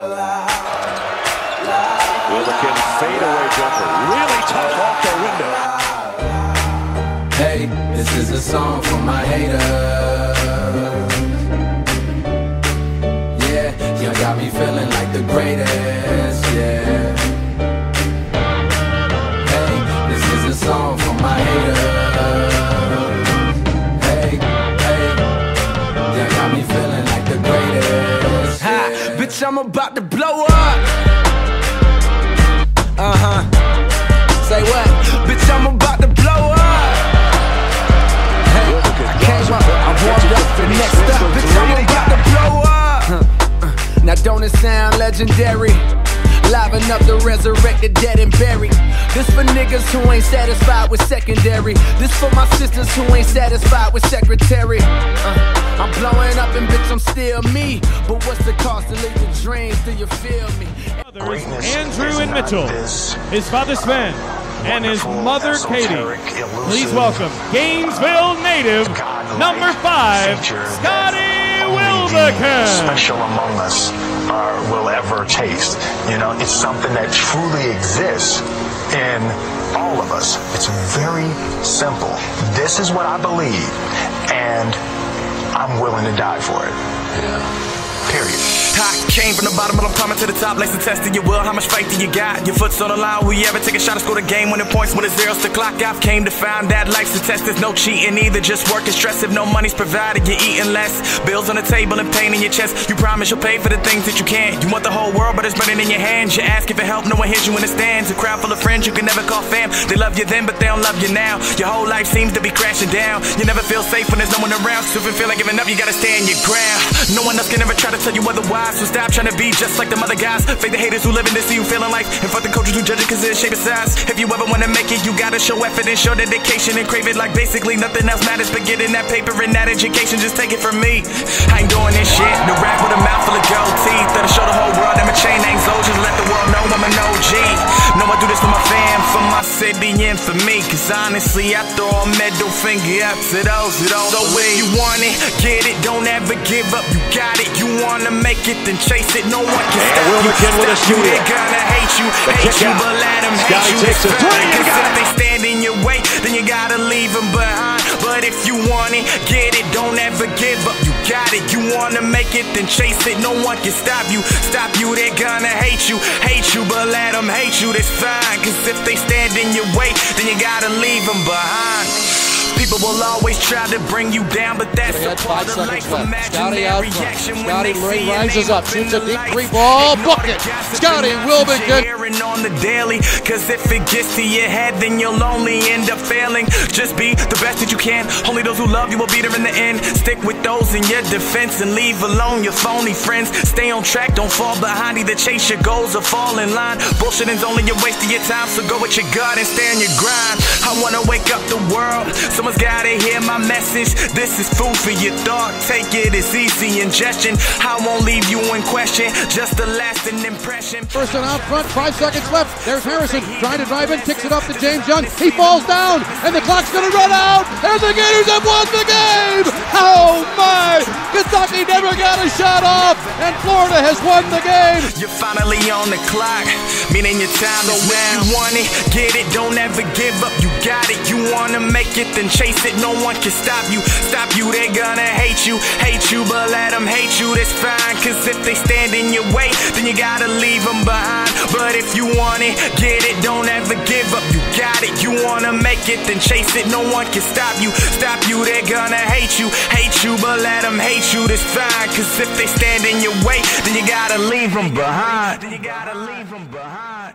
Wilbekin fadeaway jumper, really tough off the window. Hey, this is a song for my haters. Yeah, you got me feeling like the greatest. Yeah. Hey, this is a song for my haters. Hey, hey, you got me feeling like the greatest. Yeah. Ha, bitch, I'm about to blow up. Say what? Bitch, I'm about to blow up. Hey, I came up, I warmed up, and next up, bitch, I'm about to blow up. Now don't it sound legendary? Liven up the resurrected, dead and buried. This for niggas who ain't satisfied with secondary. This for my sisters who ain't satisfied with secretary. I'm blowing up and bitch, I'm still me. But what's the cost to leave your dreams? Do you feel me? Brothers, Andrew and Mitchell, his father Sven, and his mother Katie. Please welcome Gainesville native, number 5, Scottie Wilbekin. Special among us will ever taste. You know, it's something that truly exists in all of us. It's very simple. This is what I believe, and I'm willing to die for it. Yeah. Period. I came from the bottom, but I'm climbing to the top. Life's a test of your will. How much fight do you got? Your foot's on the line. Will you ever take a shot and score the game? When it points, when it's zeros to clock. I've came to find that life's a test. There's no cheating either. Just work and stress. If no money's provided, you're eating less. Bills on the table and pain in your chest. You promise you'll pay for the things that you can't. You want the whole world, but it's burning in your hands. You ask for help, no one hears you in the stands. A crowd full of friends you can never call fam. They love you then, but they don't love you now. Your whole life seems to be crashing down. You never feel safe when there's no one around. So if you feel like giving up, you gotta stand your ground. No one else can ever try to tell you otherwise, so stop trying to be just like them other guys. Fake the haters who live in this, see you feeling like, and fuck the coaches who judge it cause of shape and size. If you ever wanna make it, you gotta show effort and show dedication and crave it like basically nothing else matters but getting that paper and that education. Just take it from me, I ain't doing this shit. No rap with a mouth full of gold teeth, that'll show the whole world I'm a chain, ain't slow. Just let the world know I'm an OG. No, I do this for my fam, for my city and for me, cause honestly I throw a middle finger up to those who don't believe. You want it, get it, don't ever give up, you got it. You want to make it, then chase it. No one can stop you. They're gonna hate you, but let them hate you. If they stand in your way, then you gotta leave them behind. But if you want it, get it, don't ever give up. You got it. You want to make it, then chase it. No one can stop you. Stop you, they're gonna hate you, but let them hate you. That's fine, cause if they stand in your way, then you gotta leave them behind. People will always try to bring you down, but that's a part of life. Scottie out front. Scottie rises up, shoots a deep three ball, bucket. Scottie Wilbekin. On the daily, cause if it gets to your head, then you'll only end up failing. Just be the best that you can. Only those who love you will be there in the end. Stick with those in your defense and leave alone your phony friends. Stay on track, don't fall behind. Either chase your goals or fall in line. Bullshitting's only a waste of your time, so go with your gut and stay on your grind. I wanna wake up the world. Someone's gotta hear my message. This is food for your thought. Take it, it's easy ingestion. I won't leave you in question. Just a lasting impression. First and out front, 5 seconds left. There's Harrison trying to drive in, kicks it up to James Young. He falls down, and the clock's gonna run out. And the Gators have won the game. Oh my! Kentucky never got a shot off, and Florida has won the game. You're finally on the clock, meaning your time is now. You want it, get it, don't ever give up. You got it. You wanna make it, then chase it, no one can stop you, they're gonna hate you, but let them hate you, that's fine, cause if they stand in your way, then you gotta leave them behind, but if you want it, get it, don't ever give up, you got it, you wanna make it, then chase it, no one can stop you, they're gonna hate you, but let them hate you, that's fine, cause if they stand in your way, then you gotta leave them behind, then you gotta leave them behind.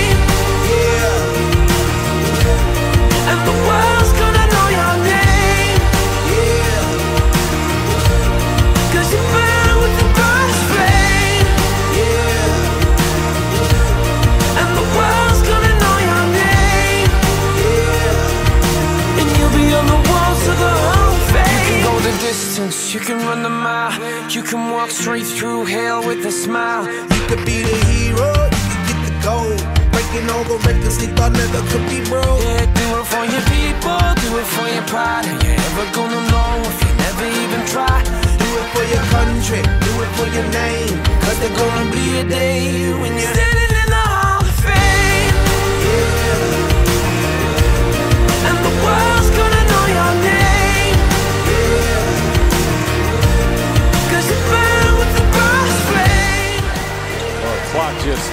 Yeah. And the world's gonna know your name. Yeah. Cause you burn with the first flame. Yeah. And the world's gonna know your name. Yeah. And you'll be on the walls of the Hall of Fame. You can go the distance, you can run the mile, you can walk straight through hell with a smile. You could be the hero, you could get the gold, breaking all the records they thought never could be broke. Yeah, do it for your people, do it for your pride. You're never gonna know if you never even try. Do it for your country, do it for your name, cause there's gonna be a day when you're standing in the Hall of Fame. Yeah. And the world's gonna know your name. Clock just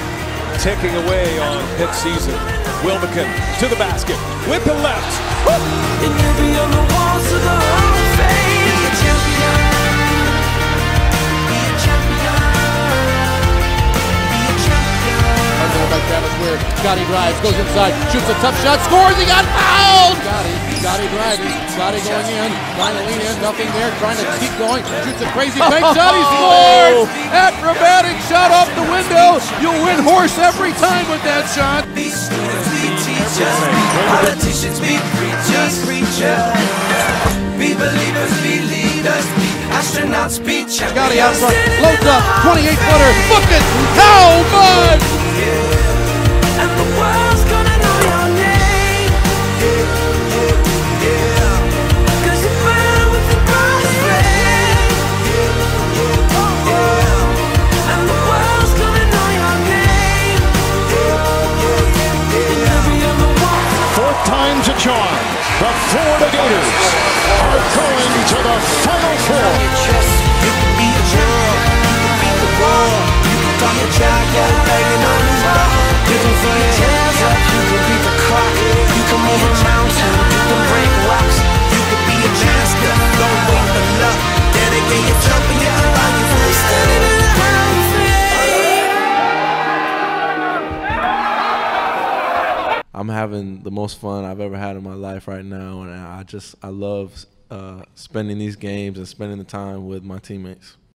ticking away on Pitt season. Wilbekin to the basket, whip and left. Whoop. And you'll be on the walls of the Hall of Fame. Be a champion, be a champion, be a champion. I don't know about that, it's weird. Scottie drives, goes inside, shoots a tough shot, scores, he got fouled! Scottie driving, Scottie going in, trying to lean in, nothing there, trying to keep going, shoots a crazy bank shot, he scores! Acrobatic shot off the window, you win horse every time with that shot! Be students, be teachers, be politicians, be preachers, be believers, be leaders, be astronauts, be champions. Scottie out front, loads up, 28-footer, bucket, how much? And the world's gonna know your name. Cause you burn with the first flame. And the world's gonna know your name. Fourth time's a charm. The Florida Gators are going to the Final Four. You can be a champion. You can be the war. You can call your child, yeah, banging on the wall. You can feel your hands up, you can beat the clock. You can move a mountain, you can break rocks. You can be a master, don't wait for luck. Dedicate yourself and you can find your voice. Standing in the Hall of Fame. I'm having the most fun I've ever had in my life right now, and I love spending these games and spending the time with my teammates.